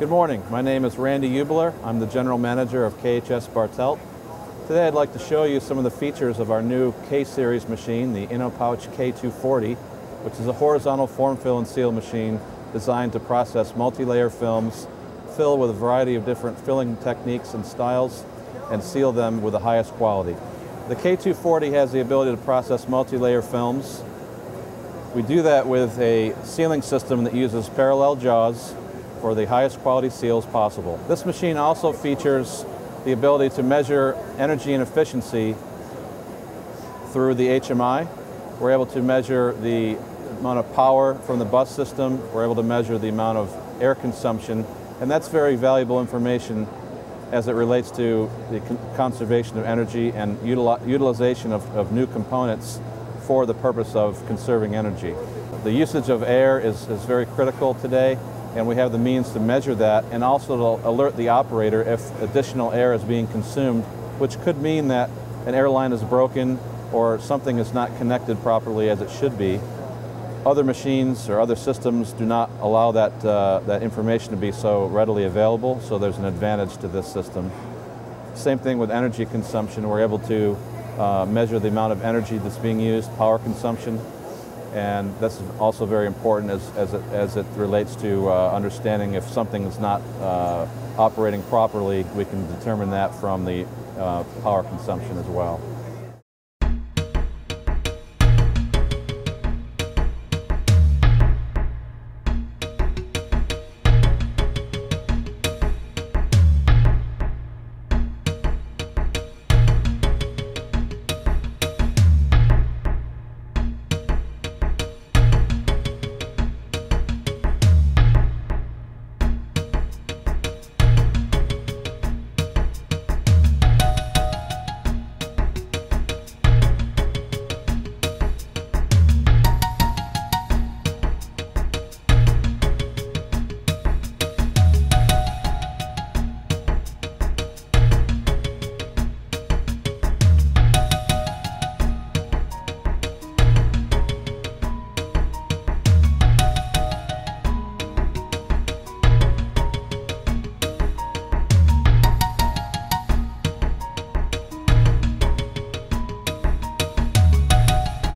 Good morning, my name is Randy Uebler. I'm the General Manager of KHS Bartelt. Today I'd like to show you some of the features of our new K-Series machine, the InnoPouch K240, which is a horizontal form fill and seal machine designed to process multi-layer films, fill with a variety of different filling techniques and styles, and seal them with the highest quality. The K240 has the ability to process multi-layer films. We do that with a sealing system that uses parallel jaws for the highest quality seals possible. This machine also features the ability to measure energy and efficiency through the HMI. We're able to measure the amount of power from the bus system. We're able to measure the amount of air consumption, and that's very valuable information as it relates to the conservation of energy and utilization of new components for the purpose of conserving energy. The usage of air is very critical today, and we have the means to measure that and also to alert the operator if additional air is being consumed, which could mean that an airline is broken or something is not connected properly as it should be. Other machines or other systems do not allow that information to be so readily available, so there's an advantage to this system. Same thing with energy consumption. We're able to measure the amount of energy that's being used, power consumption, and that's also very important as it relates to understanding if something is not operating properly. We can determine that from the power consumption as well.